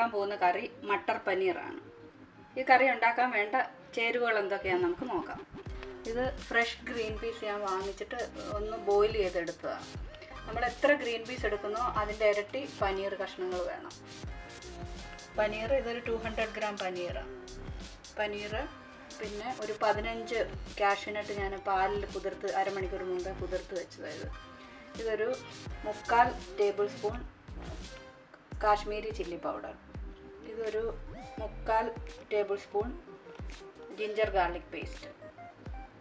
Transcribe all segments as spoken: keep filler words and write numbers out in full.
ഉണ്ടാക്കാൻ പോകുന്ന കറി മട്ടർ പനീറാണ്. ഈ കറി ഉണ്ടാക്കാൻ വേണ്ട ചേരുവകൾ എന്തൊക്കെയാണെന്ന് നമുക്ക് നോക്കാം. ഇത് ഫ്രഷ് ഗ്രീൻ പീസ് ഞാൻ വാങ്ങിച്ചിട്ട് ഒന്ന് ബോയിൽ ചെയ്തെടുത്തതാണ്. നമ്മൾ എത്ര ഗ്രീൻ പീസ് എടുക്കുന്നോ അതിൻ്റെ ഇരട്ടി പനീർ കഷ്ണങ്ങൾ വേണം. പനീർ ഇതൊരു ടു ഹൺഡ്രഡ് ഗ്രാം പനീറാണ്. പനീർ പിന്നെ ഒരു പതിനഞ്ച് കാഷ്യൂനട്ട് ഞാൻ പാലിൽ കുതിർത്ത് അരമണിക്കൂർ മുമ്പേ കുതിർത്ത് വെച്ചതായത്. ഇതൊരു മുക്കാൽ tablespoon Kashmiri chilli powder, ഇതൊരു മുക്കാൽ tablespoon ginger garlic paste,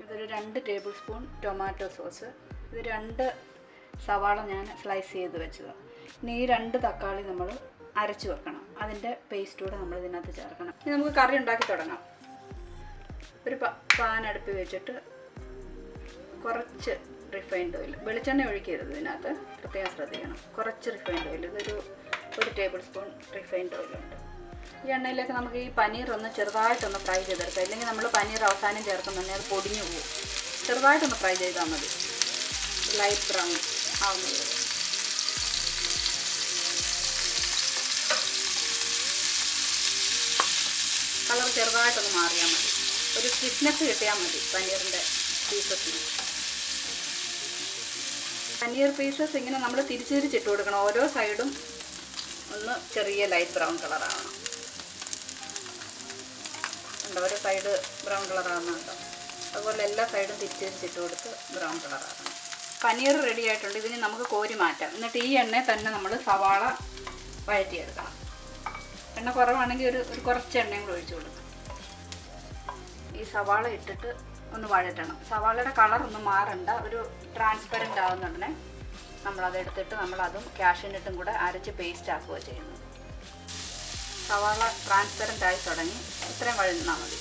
ഇതൊരു രണ്ട് ടേബിൾ സ്പൂൺ ടൊമാറ്റോ സോസ്, ഇത് രണ്ട് സവാള ഞാൻ സ്ലൈസ് ചെയ്ത് വെച്ചതാണ്. ഇനി ഈ രണ്ട് തക്കാളി നമ്മൾ അരച്ച് വെക്കണം, അതിൻ്റെ പേസ്റ്റ് കൂടെ നമ്മൾ ഇതിനകത്ത് ചേർക്കണം. ഇനി നമുക്ക് കറി ഉണ്ടാക്കി തുടങ്ങാം. ഒരു പാൻ അടുപ്പി വെച്ചിട്ട് കുറച്ച് റിഫൈൻഡ് ഓയിൽ, വെളിച്ചെണ്ണ ഒഴിക്കരുത് ഇതിനകത്ത്, പ്രത്യേകം ശ്രദ്ധിക്കണം. കുറച്ച് റിഫൈൻഡ് ഓയിൽ, ഇതൊരു ഒരു ടേബിൾ സ്പൂൺ റിഫൈൻഡ് ഓയിലുണ്ട്. ഈ എണ്ണയിലേക്ക് നമുക്ക് ഈ പനീർ ഒന്ന് ചെറുതായിട്ടൊന്ന് ഫ്രൈ ചെയ്തെടുക്കാം. ഇല്ലെങ്കിൽ നമ്മൾ പനീർ അവസാനം ചേർക്കുന്നുണ്ടെങ്കിൽ അത് പൊടിഞ്ഞു പോകും. ചെറുതായിട്ടൊന്ന് ഫ്രൈ ചെയ്താൽ മതി, ലൈറ്റ് ബ്രൗൺ ആവുന്നത്. കളർ ചെറുതായിട്ടൊന്ന് മാറിയാൽ മതി, ഒരു തിക്നെസ് കിട്ടിയാൽ മതി പനീറിൻ്റെ പീസസിന്. പനീർ പീസസ് ഇങ്ങനെ നമ്മൾ തിരിച്ച് തിരിച്ചിട്ട് കൊടുക്കണം, ഓരോ സൈഡും ഒന്ന് ചെറിയ ലൈറ്റ് ബ്രൗൺ കളറാവണം. ഉണ്ടോ, ഒരു സൈഡ് ബ്രൗൺ കളറാവുന്നുണ്ടോ, അതുപോലെ എല്ലാ സൈഡും തിരിച്ച് തിരിച്ചിട്ട് കൊടുത്ത് ബ്രൗൺ കളറാവണം. പനീർ റെഡി ആയിട്ടുണ്ട്, ഇതിന് നമുക്ക് കോരി മാറ്റാം. എന്നിട്ട് ഈ എണ്ണ തന്നെ നമ്മൾ സവാള വഴറ്റിയെടുക്കണം. എണ്ണ കുറവാണെങ്കിൽ ഒരു ഒരു കുറച്ച് എണ്ണയും കൂടെ ഒഴിച്ചു കൊടുക്കും. ഈ സവാള ഇട്ടിട്ട് ഒന്ന് വഴറ്റണം. സവാളയുടെ കളർ ഒന്നും മാറണ്ട, ഒരു ട്രാൻസ്പെറൻ്റ് ആവുന്നുടനെ നമ്മളതെടുത്തിട്ട് നമ്മളതും കാഷ്യൂനട്ടും കൂടെ അരച്ച് പേസ്റ്റ് ആക്കുകയാണ് ചെയ്യുന്നത്. സവാള ട്രാൻസ്പെറൻ്റ് ആയി തുടങ്ങി, ഇത്രയും വഴന്നാൽ മതി.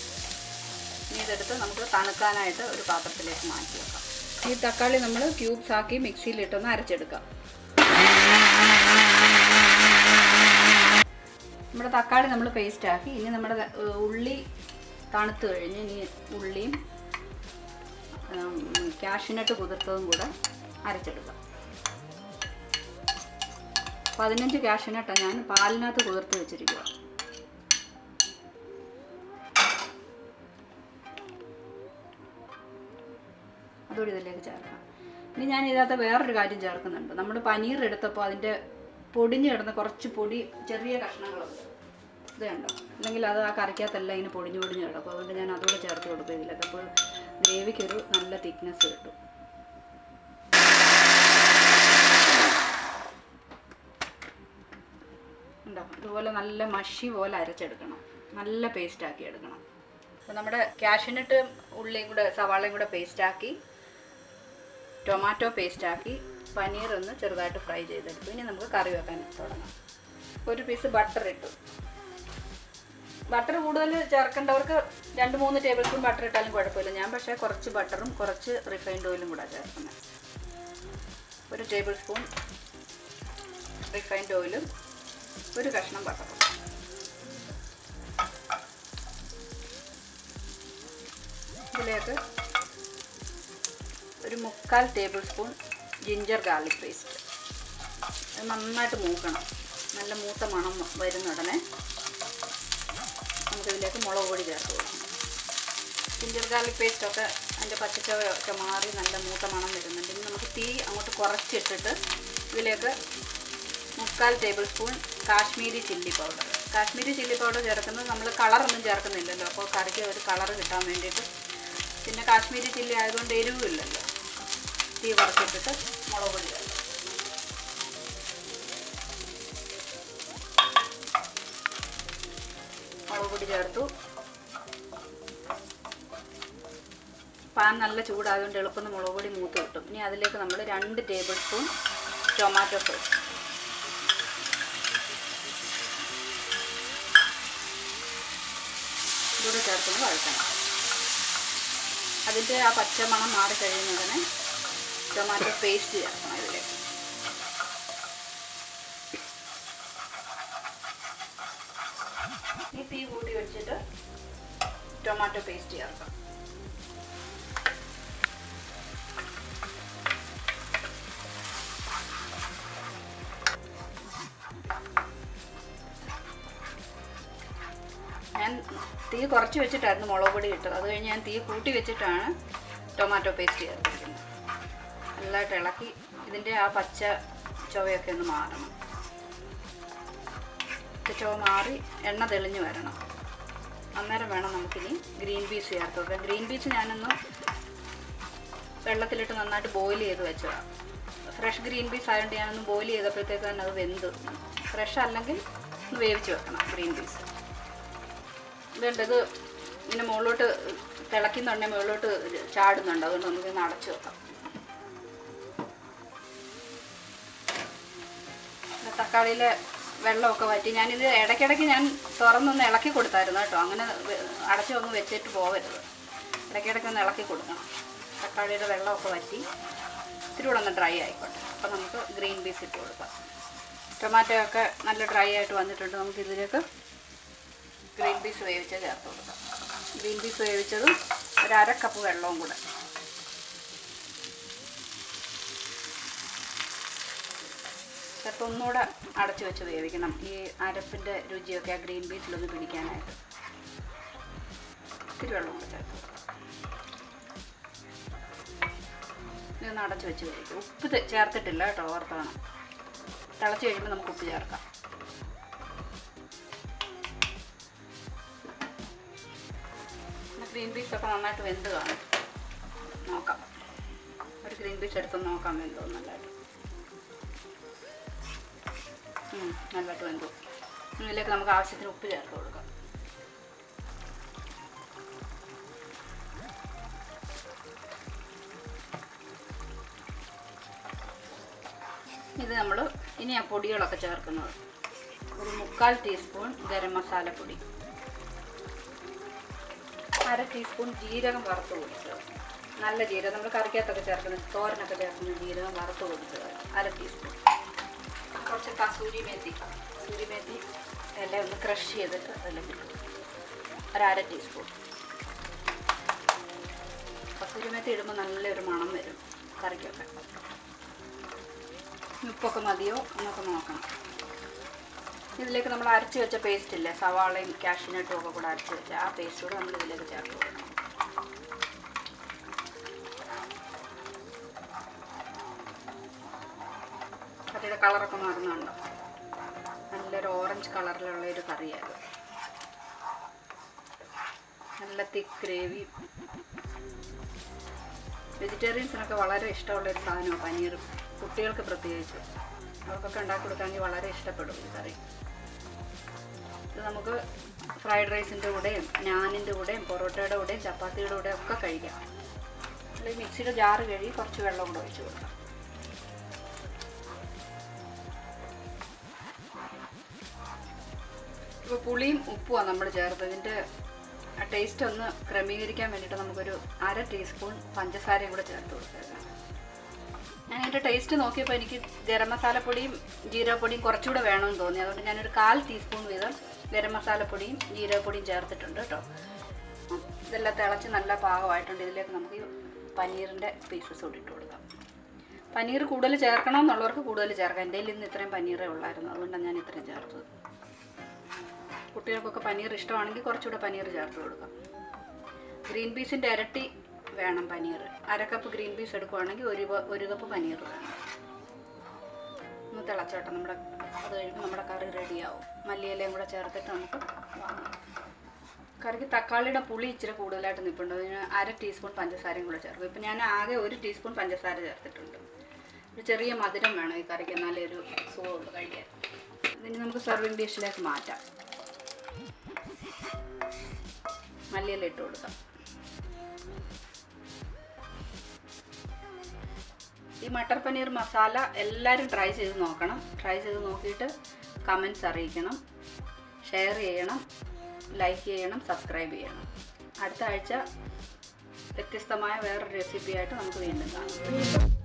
ഇനി ഇതെടുത്ത് നമുക്ക് തണുക്കാനായിട്ട് ഒരു പാത്രത്തിലേക്ക് മാറ്റി വെക്കാം. ഈ തക്കാളി നമ്മൾ ക്യൂബ്സ് ആക്കി മിക്സിയിലിട്ടൊന്ന് അരച്ചെടുക്കാം. നമ്മുടെ തക്കാളി നമ്മൾ പേസ്റ്റാക്കി. ഇനി നമ്മുടെ ഉള്ളി തണുത്ത് കഴിഞ്ഞ് ഇനി ഉള്ളിയും കാഷ്യൂനട്ട് കുതിർത്തതും കൂടെ അരച്ചെടുക്കാം. പതിനഞ്ച് കാഷ്യൂനട്ടാണ് ഞാൻ പാലിനകത്ത് കുതിർത്ത് വെച്ചിരിക്കുക. അതുകൂടി ഇതിലേക്ക് ചേർക്കാം. ഇനി ഞാൻ ഇതിനകത്ത് വേറൊരു കാര്യം ചേർക്കുന്നുണ്ട്. നമ്മൾ പനീർ എടുത്തപ്പോൾ അതിൻ്റെ പൊടിഞ്ഞ് കിടന്ന കുറച്ച് പൊടി ചെറിയ കഷ്ണങ്ങളുണ്ട്, ഇത് കണ്ടോ, അല്ലെങ്കിൽ അത് ആ കറിക്കകത്തെല്ലാം ഇങ്ങനെ പൊടിഞ്ഞ് പൊടിഞ്ഞ് കിടക്കും. അതുകൊണ്ട് ഞാൻ അതുകൂടെ ചേർത്ത് കൊടുക്കും ഇതിലൊക്കെ. അപ്പോൾ ഗ്രേവിക്കൊരു നല്ല തിക്നെസ് കിട്ടും. ഉണ്ടോ, ഇതുപോലെ നല്ല മഷി പോലെ അരച്ചെടുക്കണം, നല്ല പേസ്റ്റാക്കി എടുക്കണം. അപ്പോൾ നമ്മുടെ കാഷ്യൂനട്ട് ഉള്ളിയും കൂടെ സവാളയും കൂടെ പേസ്റ്റാക്കി, ടൊമാറ്റോ പേസ്റ്റാക്കി, പനീർ ഒന്ന് ചെറുതായിട്ട് ഫ്രൈ ചെയ്തെടുത്തു. ഇനി നമുക്ക് കറി വെക്കാൻ തുടങ്ങാം. ഒരു പീസ് ബട്ടർ ഇട്ടു. ബട്ടർ കൂടുതൽ ചേർക്കേണ്ടവർക്ക് രണ്ട് മൂന്ന് ടേബിൾ സ്പൂൺ ബട്ടർ ഇട്ടാലും കുഴപ്പമില്ല. ഞാൻ പക്ഷേ കുറച്ച് ബട്ടറും കുറച്ച് റിഫൈൻഡ് ഓയിലും കൂടെ ചേർക്കുന്നത്. ഒരു ടേബിൾ സ്പൂൺ റിഫൈൻഡ് ഓയിലും ഒരു കഷ്ണം ബട്ടറും. ഇതിലേക്ക് ഒരു മുക്കാൽ tablespoon ginger garlic paste. അത് നന്നായിട്ട് മൂക്കണം, നല്ല മൂത്ത മണം വരുന്ന ഉടനെ നമുക്കിതിലേക്ക് മുളക് പൊടി ചേർത്ത് കൊടുക്കണം. ജിഞ്ചർ ഗാർലിക് പേസ്റ്റൊക്കെ അതിൻ്റെ പച്ചച്ചവയൊക്കെ മാറി നല്ല മൂത്ത മണം വരുന്നുണ്ട്. ഇനി നമുക്ക് തീ അങ്ങോട്ട് കുറച്ചിട്ടിട്ട് ഇതിലേക്ക് മുക്കാൽ tablespoon Kashmiri chilli powder. Kashmiri chilli powder ചേർക്കുന്നത് നമ്മൾ കളറൊന്നും ചേർക്കുന്നില്ലല്ലോ, അപ്പോൾ കറിക്ക് ഒരു കളറ് കിട്ടാൻ വേണ്ടിയിട്ട്. പിന്നെ കാശ്മീരി ചില്ലി ആയതുകൊണ്ട് എരിവില്ലല്ലോ. തീ കുറച്ചിട്ടിട്ട് മുളക് പൊടി ചേർക്കാം. മുളക് പൊടി ചേർത്തു. പാൻ നല്ല ചൂടായതുകൊണ്ട് എളുപ്പം മുളക് പൊടി മൂത്ത് കിട്ടും. ഇനി അതിലേക്ക് നമ്മൾ രണ്ട് ടേബിൾ സ്പൂൺ ടൊമാറ്റോ സോസ്, ഇതുകൂടെ ചേർത്ത് വഴറ്റണം. അതിൻ്റെ ആ പച്ചമണം മാറി കഴിയുന്നതിന് ടൊമാറ്റോ പേസ്റ്റ് ചേർക്കണം ഇതിലേക്ക്. ഈ തീ കൂട്ടി വെച്ചിട്ട് ടൊമാറ്റോ പേസ്റ്റ് ചേർക്കാം. ഞാൻ തീ കുറച്ച് വെച്ചിട്ടായിരുന്നു മുളക് പൊടി ഇട്ടത്. അത് കഴിഞ്ഞ് ഞാൻ തീ കൂട്ടി വെച്ചിട്ടാണ് ടൊമാറ്റോ പേസ്റ്റ് ചേർത്തിരിക്കുന്നത്. നല്ലതായിട്ട് ഇളക്കി ഇതിൻ്റെ ആ പച്ച ചുവയൊക്കെ ഒന്ന് മാറണം. ചുവ മാറി എണ്ണ തെളിഞ്ഞ് വരണം. അന്നേരം വേണം നമുക്കിനി ഗ്രീൻ പീസ് ചേർത്ത് വെക്കാം. ഗ്രീൻ പീസ് ഞാനൊന്ന് വെള്ളത്തിലിട്ട് നന്നായിട്ട് ബോയിൽ ചെയ്ത് വെച്ചതാണ്. ഫ്രഷ് ഗ്രീൻ പീസ് ആയതുകൊണ്ട് ഞാനൊന്ന് ബോയിൽ ചെയ്തപ്പോഴത്തേക്ക് തന്നെ അത് വെന്ത്. ഫ്രഷ് അല്ലെങ്കിൽ ഒന്ന് വേവിച്ച് വെക്കണം ഗ്രീൻ പീസ്. വേണ്ടത് ഇങ്ങനെ മുകളിലോട്ട് തിളയ്ക്കുന്നുണ്ടെങ്കിൽ മുകളിലോട്ട് ചാടുന്നുണ്ട്. അതുകൊണ്ട് നമുക്കിന്ന് അടച്ച് വെക്കാം. തക്കാളിയിലെ വെള്ളമൊക്കെ വറ്റി ഞാനിത് ഇടയ്ക്കിടയ്ക്ക് ഞാൻ തുറന്നൊന്ന് ഇളക്കി കൊടുത്തായിരുന്നു കേട്ടോ. അങ്ങനെ അടച്ചു ഒന്ന് വെച്ചിട്ട് പോകരുത്. ഇടയ്ക്കിടയ്ക്ക് ഒന്ന് ഇളക്കി കൊടുക്കണം. തക്കാളിയുടെ വെള്ളമൊക്കെ വറ്റി ഇത്തിരി കൂടെ ഒന്ന് ഡ്രൈ ആയിക്കോട്ടെ. അപ്പോൾ നമുക്ക് ഗ്രീൻ പീസ് ഇട്ട് കൊടുക്കാം. ടൊമാറ്റോ ഒക്കെ നല്ല ഡ്രൈ ആയിട്ട് വന്നിട്ടുണ്ട്. നമുക്ക് ഇതിലേക്ക് ഗ്രീൻ പീസ് വേവിച്ചത് ചേർത്ത് കൊടുക്കാം. ഗ്രീൻ പീസ് വേവിച്ചതും ഒരു അര കപ്പ് വെള്ളവും കൂടെ. ചിലപ്പോൾ ഒന്നുകൂടെ അടച്ചു വെച്ച് വേവിക്കണം. ഈ അരപ്പിൻ്റെ രുചിയൊക്കെ ആ ഗ്രീൻ പീസിലൊന്ന് പിടിക്കാനായിട്ട് ഇത്തിരി വെള്ളം കൂടെ ചേർത്ത് ഇതൊന്ന് അടച്ചു വെച്ച് വേവിക്കും. ഉപ്പ് ചേർത്തിട്ടില്ല കേട്ടോ, ഓർത്തോണം. തിളച്ച് കഴിയുമ്പോൾ നമുക്ക് ഉപ്പ് ചേർക്കാം. ഗ്രീൻ പീസൊക്കെ നന്നായിട്ട് വെന്ത് കാണും. നോക്കാം, ഒരു ഗ്രീൻ പീസ് എടുത്ത് നോക്കാം വെന്തോ. നല്ലതായിട്ട് നല്ലതായിട്ട് വെന്തോ. ഇതിലേക്ക് നമുക്ക് ആവശ്യത്തിന് ഉപ്പ് ചേർത്ത് കൊടുക്കാം. ഇത് നമ്മൾ ഇനി ആ പൊടികളൊക്കെ ചേർക്കുന്നത് ഒരു മുക്കാൽ ടീസ്പൂൺ ഗരം മസാല പൊടി, അര ടീസ്പൂൺ ജീരകം വറുത്ത് കൊടുത്തത്, നല്ല ജീരകം നമ്മൾ കറിക്കകത്തൊക്കെ ചേർക്കുന്നത്, തോരനൊക്കെ ചേർക്കുന്ന ജീരകം വറുത്ത് കൊടുത്തത് അര ടീസ്പൂൺ, കുറച്ച് കസൂരി മേത്തി കസൂരി മേത്തി എല്ലാം ഒന്ന് ക്രഷ് ചെയ്തിട്ട് അല്ലെങ്കിൽ ഒരു അര ടീസ്പൂൺ. കസൂരി മേത്തി ഇടുമ്പോൾ നല്ലൊരു മണം വരും കറിക്കൊക്കെ. ഉപ്പൊക്കെ മതിയോ എന്നൊക്കെ നോക്കണം. ഇതിലേക്ക് നമ്മൾ അരച്ച് വെച്ച പേസ്റ്റ് ഇല്ലേ, സവാളയും കാഷ്യൂനട്ടും ഒക്കെ കൂടെ അരച്ച് വെച്ച ആ പേസ്റ്റ് കൂടെ നമ്മൾ ഇതിലേക്ക് ചേർത്ത് കൊടുക്കണം. കറിയുടെ കളറൊക്കെ മാറുന്നുണ്ടോ? നല്ലൊരു ഓറഞ്ച് കളറിലുള്ള ഒരു കറിയായത്. നല്ല തിക്ക് ഗ്രേവി. വെജിറ്റേറിയൻസിനൊക്കെ വളരെ ഇഷ്ടമുള്ളൊരു സാധനമാണ് പനീർ. കുട്ടികൾക്ക് പ്രത്യേകിച്ച് അവർക്കൊക്കെ ഉണ്ടാക്കി കൊടുക്കാമെങ്കിൽ വളരെ ഇഷ്ടപ്പെടും ഈ കറി. ഇത് നമുക്ക് ഫ്രൈഡ് റൈസിൻ്റെ കൂടെയും നാനിൻ്റെ കൂടെയും പൊറോട്ടയുടെ കൂടെയും ചപ്പാത്തിയുടെ കൂടെയും ഒക്കെ കഴിക്കാം. നമ്മൾ ഈ മിക്സിയുടെ ജാറ് കഴുകി കുറച്ച് വെള്ളം കൂടെ ഒഴിച്ച് കൊടുക്കാം. ഇപ്പോൾ പുളിയും ഉപ്പുമാണ് നമ്മൾ ചേർത്തതിൻ്റെ ടേസ്റ്റ് ഒന്ന് ക്രമീകരിക്കാൻ വേണ്ടിയിട്ട് നമുക്കൊരു അര ടീസ്പൂൺ പഞ്ചസാരയും കൂടെ ചേർത്ത് കൊടുക്കാം. ഞാൻ എൻ്റെ ടേസ്റ്റ് നോക്കിയപ്പോൾ എനിക്ക് ഗരം മസാലപ്പൊടിയും ജീരകപ്പൊടിയും കുറച്ചുകൂടെ വേണമെന്ന് തോന്നി. അതുകൊണ്ട് ഞാനൊരു കാൽ ടീസ്പൂൺ വീതം ഗരം മസാലപ്പൊടിയും ജീരകപ്പൊടിയും ചേർത്തിട്ടുണ്ട് കേട്ടോ. ഇതെല്ലാം തിളച്ച് നല്ല പാകമായിട്ടുണ്ട്. ഇതിലേക്ക് നമുക്ക് പനീറിൻ്റെ പീസസ് കൂടി ഇട്ട് കൊടുക്കാം. പനീർ കൂടുതൽ ചേർക്കണമെന്നുള്ളവർക്ക് കൂടുതൽ ചേർക്കാം. എൻ്റെ കയ്യിൽ ഇന്ന് ഇത്രയും പനീറേ ഉള്ളായിരുന്നു, അതുകൊണ്ടാണ് ഞാൻ ഇത്രയും ചേർത്തത്. കുട്ടികൾക്കൊക്കെ പനീർ ഇഷ്ടമാണെങ്കിൽ കുറച്ചുകൂടെ പനീർ ചേർത്ത് കൊടുക്കാം. ഗ്രീൻ പീസിൻ്റെ ഇരട്ടി വേണം പനീർ. അര കപ്പ് ഗ്രീൻ പീസ് എടുക്കുവാണെങ്കിൽ ഒരു ഒരു കപ്പ് പനീർ വേണം. ഒന്ന് തിളച്ചോട്ടെ നമ്മുടെ. അത് കഴിയുമ്പോൾ നമ്മുടെ കറി റെഡിയാവും. മല്ലിയിലയും കൂടെ ചേർത്തിട്ട് നമുക്ക് വാങ്ങാം. കറിക്ക് തക്കാളിയുടെ പുളി ഇച്ചിരി കൂടുതലായിട്ട് നിൽപ്പുണ്ട്. അതിന് അര ടീസ്പൂൺ പഞ്ചസാരയും കൂടെ ചേർക്കും. ഇപ്പം ഞാൻ ആകെ ഒരു ടീസ്പൂൺ പഞ്ചസാര ചേർത്തിട്ടുണ്ട്. ഒരു ചെറിയ മധുരം വേണം ഈ കറിക്ക്, എന്നാലേ ഒരു സുഖമുള്ളൂ കഴിക്കാൻ. ഇനി നമുക്ക് സെർവിങ് ഡിഷിലേക്ക് മാറ്റാം. മല്ലിയില ഇട്ട് കൊടുക്കാം. ഈ മട്ടർ പനീർ മസാല എല്ലാവരും ട്രൈ ചെയ്ത് നോക്കണം. ട്രൈ ചെയ്ത് നോക്കിയിട്ട് കമൻറ്റ്സ് അറിയിക്കണം, ഷെയർ ചെയ്യണം, ലൈക്ക് ചെയ്യണം, സബ്സ്ക്രൈബ് ചെയ്യണം. അടുത്ത ആഴ്ച വ്യത്യസ്തമായ വേറൊരു റെസിപ്പിയായിട്ട് നമുക്ക് വീണ്ടും കാണാം.